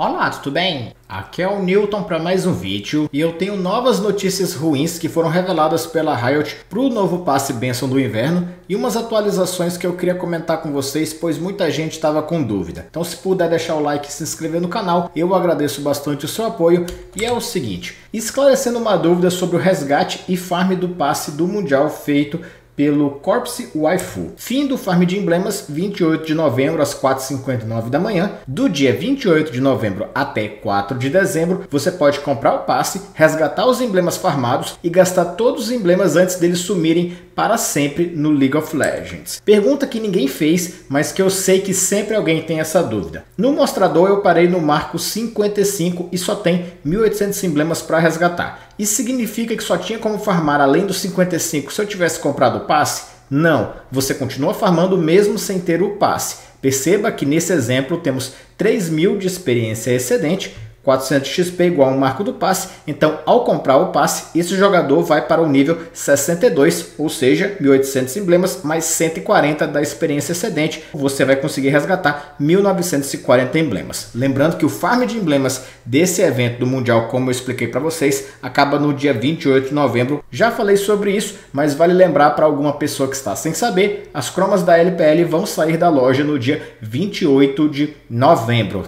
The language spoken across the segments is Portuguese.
Olá, tudo bem? Aqui é o Newton para mais um vídeo e eu tenho novas notícias ruins que foram reveladas pela Riot para o novo passe Bênção do Inverno e umas atualizações que eu queria comentar com vocês, pois muita gente estava com dúvida. Então se puder deixar o like e se inscrever no canal, eu agradeço bastante o seu apoio. E é o seguinte, esclarecendo uma dúvida sobre o resgate e farm do passe do Mundial feito pelo Corpse Waifu. Fim do farm de emblemas 28 de novembro às 4h59 da manhã. Do dia 28 de novembro até 4 de dezembro, você pode comprar o passe, resgatar os emblemas farmados e gastar todos os emblemas antes deles sumirem para sempre no League of Legends. Pergunta que ninguém fez, mas que eu sei que sempre alguém tem essa dúvida. No mostrador eu parei no marco 55 e só tem 1.800 emblemas para resgatar. Isso significa que só tinha como farmar além dos 55 se eu tivesse comprado o passe? Não, você continua farmando mesmo sem ter o passe. Perceba que nesse exemplo temos 3.000 de experiência excedente, 400 XP igual ao marco do passe, então ao comprar o passe, esse jogador vai para o nível 62, ou seja, 1.800 emblemas mais 140 da experiência excedente, você vai conseguir resgatar 1.940 emblemas. Lembrando que o farm de emblemas desse evento do Mundial, como eu expliquei para vocês, acaba no dia 28 de novembro. Já falei sobre isso, mas vale lembrar para alguma pessoa que está sem saber, as cromas da LPL vão sair da loja no dia 28 de novembro.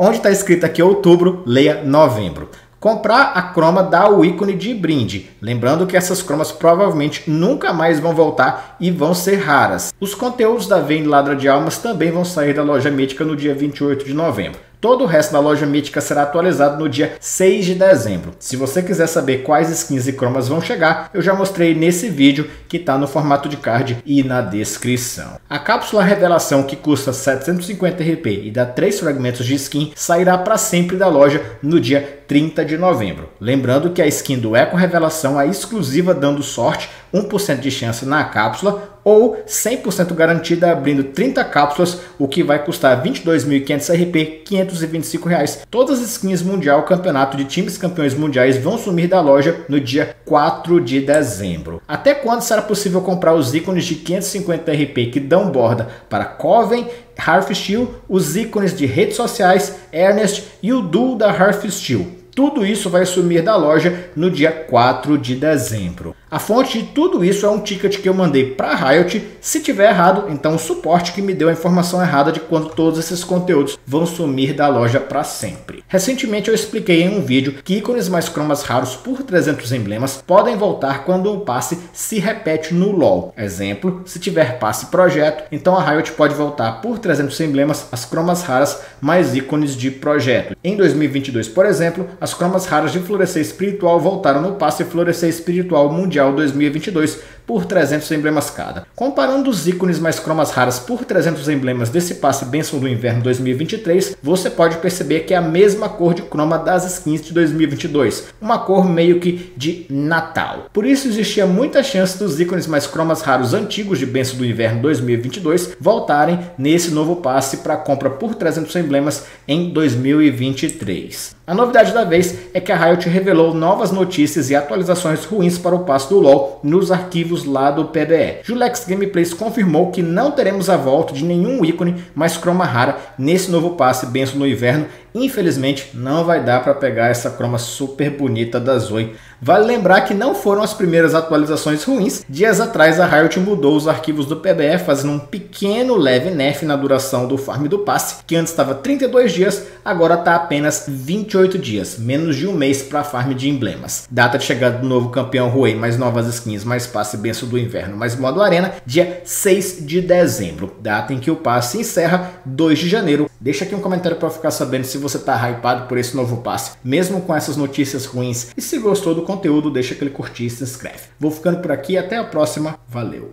Onde está escrito aqui outubro, leia novembro. Comprar a croma dá o ícone de brinde. Lembrando que essas cromas provavelmente nunca mais vão voltar e vão ser raras. Os conteúdos da Venda Ladra de Almas também vão sair da loja mítica no dia 28 de novembro. Todo o resto da loja mítica será atualizado no dia 6 de dezembro. Se você quiser saber quais skins e cromas vão chegar, eu já mostrei nesse vídeo que está no formato de card e na descrição. A cápsula revelação, que custa 750 RP e dá 3 fragmentos de skin, sairá para sempre da loja no dia 30 de novembro. Lembrando que a skin do Eco Revelação é exclusiva, dando sorte, 1% de chance na cápsula, ou 100% garantida abrindo 30 cápsulas, o que vai custar 22.500 RP, R$ 525. Todas as skins Mundial Campeonato de times campeões mundiais vão sumir da loja no dia 4 de dezembro. Até quando será possível comprar os ícones de 550 RP que dão borda para Coven, Hearthsteel, os ícones de redes sociais, Ernest e o duo da Hearthsteel? Tudo isso vai sumir da loja no dia 4 de dezembro. A fonte de tudo isso é um ticket que eu mandei para a Riot. Se tiver errado, então o suporte que me deu a informação errada de quando todos esses conteúdos vão sumir da loja para sempre. Recentemente eu expliquei em um vídeo que ícones mais cromas raros por 300 emblemas podem voltar quando o passe se repete no LoL. Exemplo, se tiver passe projeto, então a Riot pode voltar por 300 emblemas as cromas raras mais ícones de projeto. Em 2022, por exemplo, as cromas raras de Florescer Espiritual voltaram no passe Florescer Espiritual Mundial 2022 por 300 emblemas cada. Comparando os ícones mais cromas raras por 300 emblemas desse passe Bênção do Inverno 2023, você pode perceber que é a mesma cor de croma das skins de 2022, uma cor meio que de Natal. Por isso existia muita chance dos ícones mais cromas raros antigos de Bênção do Inverno 2022 voltarem nesse novo passe para compra por 300 emblemas em 2023. A novidade da vez é que a Riot revelou novas notícias e atualizações ruins para o passe do LoL nos arquivos lá do PBE. Julex Gameplays confirmou que não teremos a volta de nenhum ícone mais croma rara nesse novo passe Bênção no Inverno. Infelizmente não vai dar para pegar essa croma super bonita da Zoe. Vale lembrar que não foram as primeiras atualizações ruins. Dias atrás a Riot mudou os arquivos do PBE, fazendo um pequeno leve nerf na duração do farm do passe, que antes estava 32 dias, agora está apenas 28 dias, menos de um mês para farm de emblemas. Data de chegada do novo campeão Hwei, mais novas skins, mais passe Bênção do Inverno, mais modo arena, dia 6 de dezembro, data em que o passe encerra 2 de janeiro. Deixa aqui um comentário para ficar sabendo se você está hypado por esse novo passe, mesmo com essas notícias ruins. E se gostou do conteúdo, deixa aquele curtir e se inscreve. Vou ficando por aqui, até a próxima, valeu!